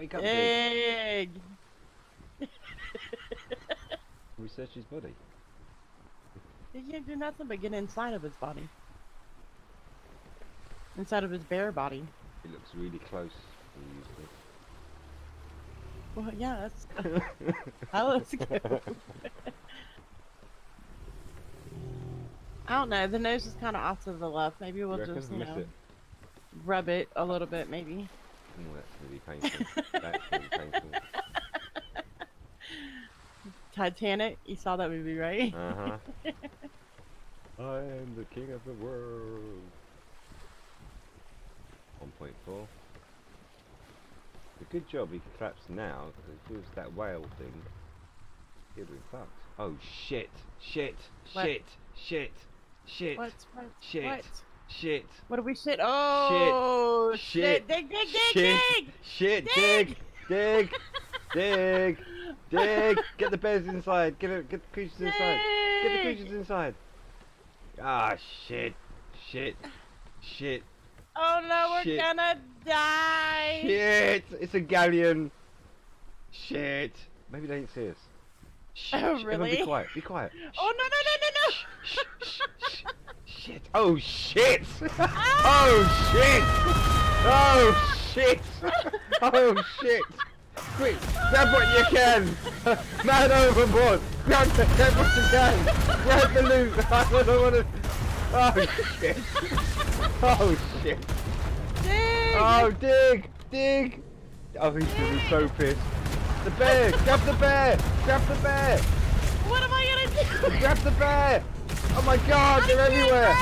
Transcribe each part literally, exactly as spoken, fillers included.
Wake up, egg! Research his body. He can't do nothing but get inside of his body. Inside of his bare body. He looks really close. Well, yeah, that's... How let's go. I don't know, the nose is kind of off to the left. Maybe we'll you just, you know, it? rub it a little bit, maybe. Oh, that's really painful. That's really painful. Titanic, you saw that movie, right? Uh-huh. I am the king of the world. one point four. Good job he collapsed now, because if it was that whale thing, he'd be fucked. Oh shit, shit, what? shit, shit, shit, what? What? shit, what? shit. What do we shit? Oh shit, shit, dig, dig, dig, dig, shit, dig, dig, dig, dig. Get the bears inside. Get it. Get the creatures dig. inside. Get the creatures inside. Ah shit, shit, shit. Oh no, we're Shit. gonna die! Shit! It's a galleon! Shit! Maybe they didn't see us. Shh, oh, shh. Really? Everyone be quiet, be quiet. Oh no, no, no, no, no! Shh, shh, shh, shh. Shit! Oh shit! Oh shit! Oh shit! Oh shit! Quick, grab what you can! Man overboard! Grab, the, grab what you can! Grab the loot! I don't wanna... Oh shit! Oh shit! Dig! Oh dig! Dig! Oh he's gonna be so pissed. The bear! Grab the bear! Grab the bear! What am I gonna do? Grab the bear! Oh my god, I they're everywhere!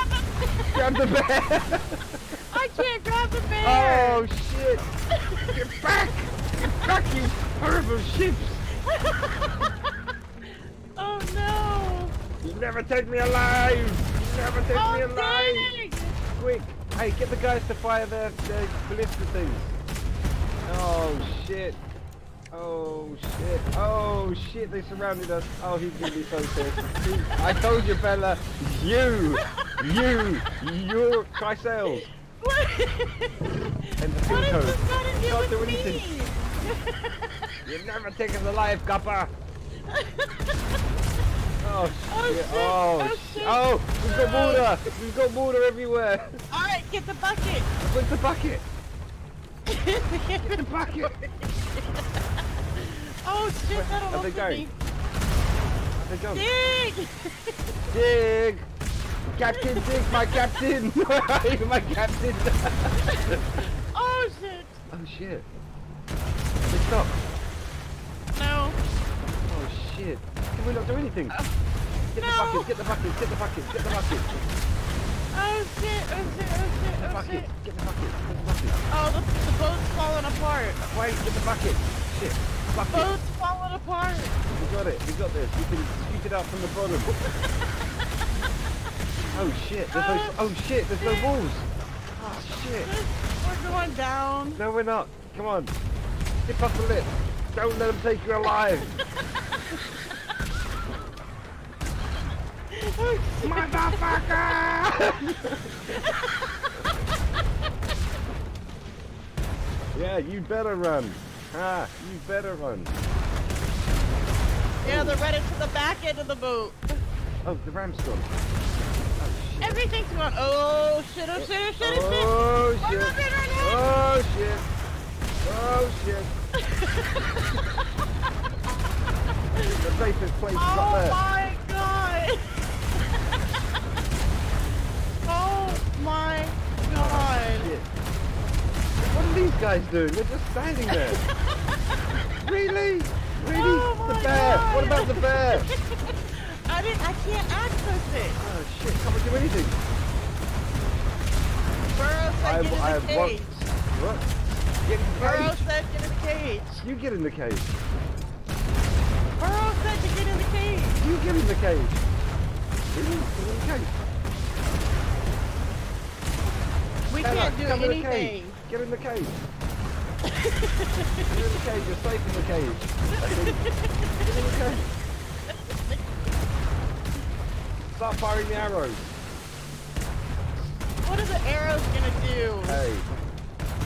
Grab, grab the bear! I can't grab the bear! Oh shit! Get back! Get back, you horrible ships! Oh no! You never take me alive! You never take oh, me alive! Dig. Quick! Hey, get the guys to fire their, their ballista things. Oh shit! Oh shit! Oh shit! They surrounded us. Oh, he's gonna be so pissed. I told you, Bella. You, you, your trisales. What? And the what is this got to do Can't with do anything. Me? You've never taken the life, Kappa. Oh shit. Oh, shit. Oh, shit. Oh, we've got water. We've got water everywhere. All right, get the bucket. Where's the bucket? Get the bucket. Oh shit, that'll How'd they go? Me. How'd they go? Dig. Dig. Captain Dig, my captain. You're my captain. Oh shit. Oh shit. They stop. No. Oh shit. Can we not do anything? Uh, get no. the bucket, get the bucket, get the bucket, get the bucket. Oh shit, oh shit, oh shit, oh bucket, shit. Get the bucket, get the bucket. Oh, the, the boat's falling apart. Wait, get the bucket. Shit, bucket. The boat's falling apart. We got it, we got this. We can scoot it out from the bottom. Oh shit, there's oh, no, oh shit, there's shit. no walls. Oh shit. We're going down. No, we're not. Come on. Dip off the lip. Don't let them take you alive. Motherfucker! Yeah, you better run. Ah, you better run. Yeah, they're running to the back end of the boat. Oh, the ram's gone. Oh, shit. Everything's gone. Oh shit! Oh shit! Oh shit! Oh shit! Oh shit! Oh shit! The safest place is up there. Oh my god! Oh my god! Oh, what are these guys doing? They're just standing there. Really? Really? Oh, the bear? God. What about the bear? I didn't. I can't access it. Oh shit! Can't do anything. Burrow said get I, in the I cage. What? Get in the Burrow cage. said get in the cage. You get in the cage. Burrow said to get in the cage. You get in the cage. You get in the cage. We Bella, can't do come anything. In the cage. Get in the cage. Get in the cage. You're safe in the cage. Get in the cage. Start firing the arrows. What are the arrows gonna do? Hey,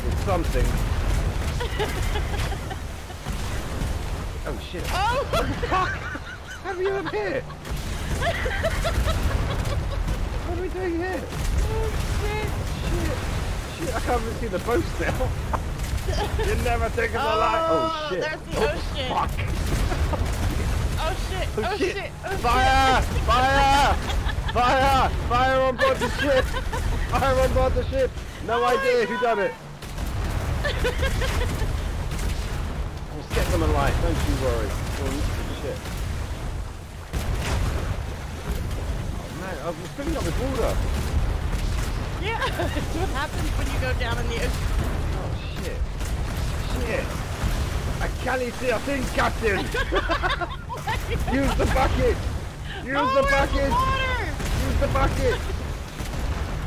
it's something. Oh shit. Oh! What the fuck? How are you up here? What are we doing here? Oh shit. Shit. Shit, I can't even see the boat still. You never think of the light. Oh shit. There's the oh, ocean. Fuck. Oh shit. Oh, oh shit. shit. Oh, fire! Shit. Fire! Fire! Fire on board the ship! Fire on board the ship! No oh idea who done it. We'll set them alight, don't you worry. Shit. Oh man, I was filling up with water. Yeah, it's what happens when you go down in the ocean. Oh shit. Shit. I can't see a thing, Captain! Use the bucket! Use oh, the bucket! Water. Use the bucket!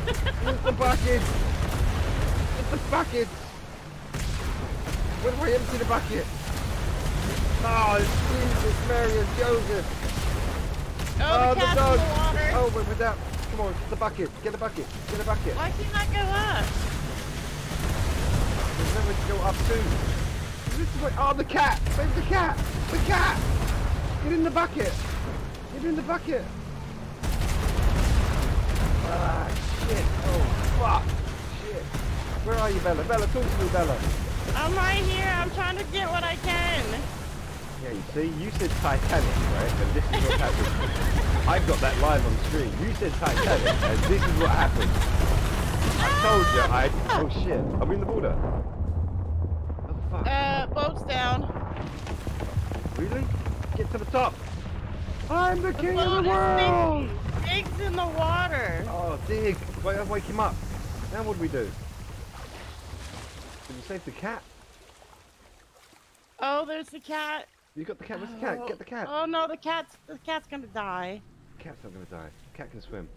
Use the bucket! Use the bucket! Where do I empty the bucket? Oh, Jesus, Mary and Joseph! Oh, oh the, the dog! Water. Oh, wait, with that. Come on, get the bucket, get the bucket, get the bucket. Why can you not go up? There's nowhere to go up to. This is like, oh, the cat! Save the cat! The cat! Get in the bucket! Get in the bucket! Ah, shit. Oh, fuck. Shit. Where are you, Bella? Bella, talk to me, Bella. I'm right here. I'm trying to get what I can. Yeah, you see? You said Titanic, right? And this is what happened. I've got that live on screen. You said Titanic, and this is what happened. I told you. I... Oh, shit. Are we in the water? Oh, fuck. Uh, boat's down. Really? Get to the top. I'm the, the king of the world! Dig's, dig's in the water! Oh, Dig! Wait, I'll wake him up. Now what do we do? Did you save the cat? Oh, there's the cat! You got the cat, where's the cat? Oh. Get the cat! Oh no, the cat's, the cat's gonna die. The cat's not gonna die. The cat can swim.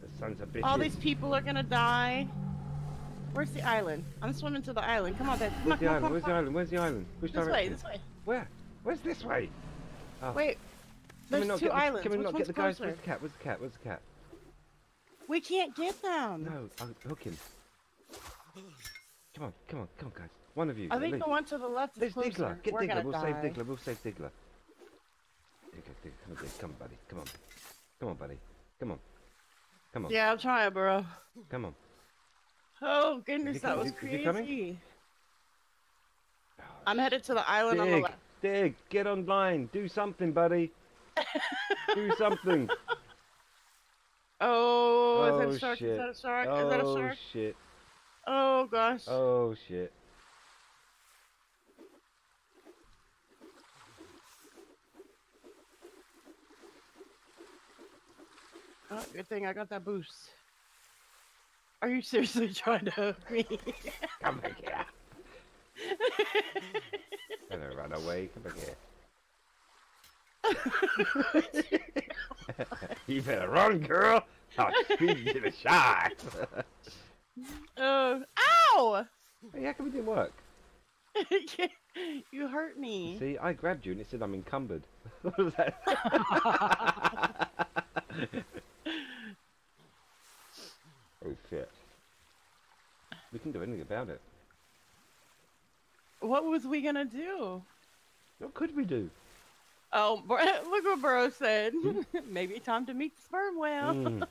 The sons of bitches. All these people are gonna die. Where's the island? I'm swimming to the island. Come on, babe. Where's the island? Where's the island? Where's the island? Which direction? This way, this way. Where? Where's this way? Oh. Wait. There's two islands. Can we not get the guys? Where's the cat? Where's the cat? Where's the cat? We can't get them. No, I'll hook him. Come on, come on, come on, guys. One of you. I think the one to the left is closer. There's Digler. Get Digler. We'll save Digler. We'll save Digler. Come on, buddy. Come on. Come on, buddy. Come on. Come on. Yeah, I'm trying, bro. Come on. Oh, goodness, that was crazy. I'm headed to the island on the left. Dig, get online. Do something, buddy. Do something. Oh, oh, is that a shark? Shit. Is that a shark? Oh, is that a shark? Oh, shit. Oh, gosh. Oh, shit. Oh, good thing I got that boost. Are you seriously trying to hook me? Come back here. I'm gonna run away. Come back here. You better run, girl. I'll feed you the shot. uh, ow! Hey, how come it didn't work? You hurt me. See, I grabbed you and it said I'm encumbered. What was that? Oh shit! We can do anything about it. What was we gonna do? What could we do? Oh, look what bro said. Hmm? Maybe time to meet the sperm whale. Mm.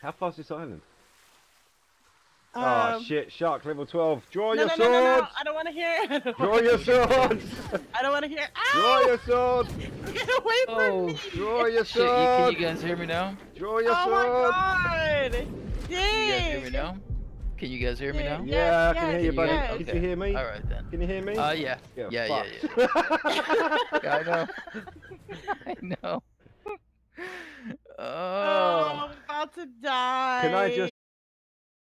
How fast is this island? Um, oh shit, shark level twelve. Draw no, your no, swords! No, no, no, I don't want to hear it. Draw your swords! I don't want to hear it. Draw your swords! Get away from oh. me! Draw your swords! Shit, you, can you guys hear me now? Draw your oh swords! Oh my god! Dang. Can you guys hear me now? Can you guys hear me now? Yeah, I can hear you, buddy. Can you hear me? All right then. Can you hear me? Oh uh, yeah. Yeah, yeah, yeah, yeah. Yeah. I know. I know. Oh, oh, I'm about to die. Can I just